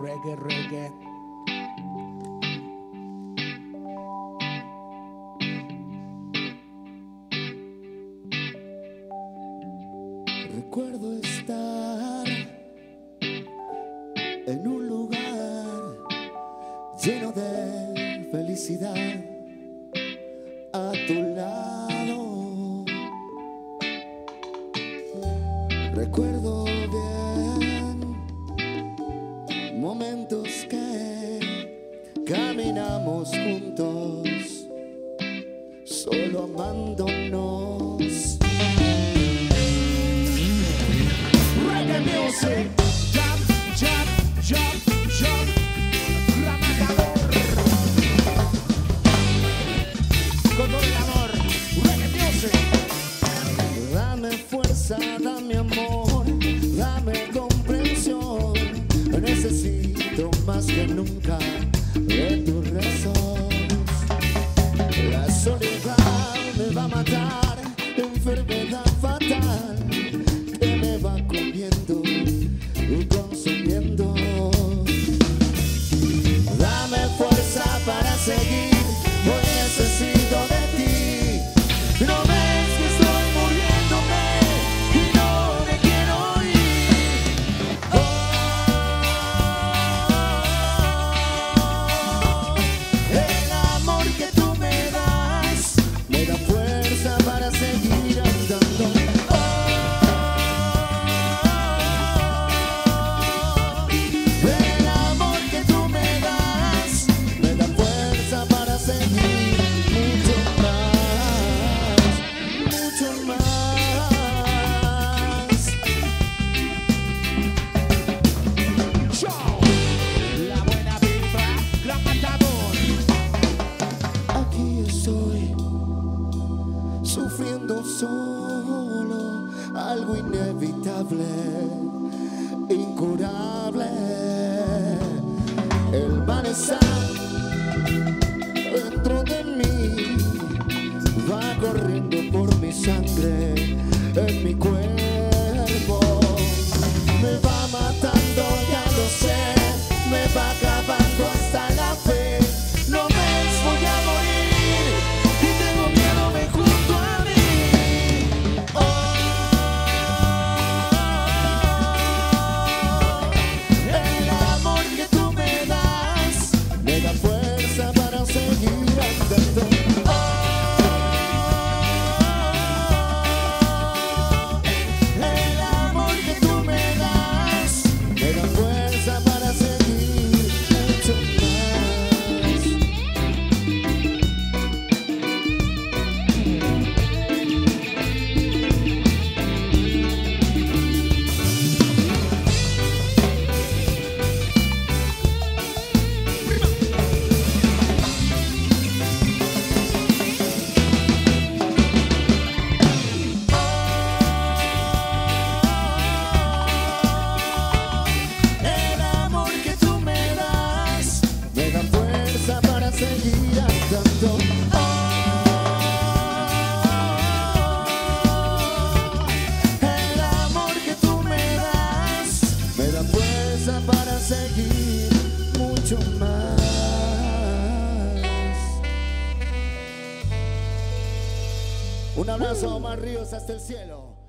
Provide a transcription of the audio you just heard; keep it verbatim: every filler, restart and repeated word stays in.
reggae, reggae. Recuerdo estar en un lugar lleno de felicidad, a tu lado. Recuerdo bien momentos que caminamos juntos, solo amándonos. Reggae music. Jump, jump, jump, jump. Ramatador. Con todo el amor. Reggae music. Dame fuerza, dame amor, dame comprensión. Necesito más que nunca de tu razón. La soledad me va a matar, enfermedad fatal que me va comiendo y consumiendo. Dame fuerza para seguir, hoy necesito de ti. No ves que estoy muriéndome y no me quiero ir. Oh, el amor que tú me das me da fuerza para seguir andando. Sufriendo solo, algo inevitable, incurable. El mal está dentro de mí, va corriendo por mi sangre, en mi cuerpo. Me va matando, ya lo sé, me va acabando hasta la fe. No me voy a morir y tengo miedo, me juro. Para seguir mucho más. Un abrazo, Omar Ríos, hasta el cielo.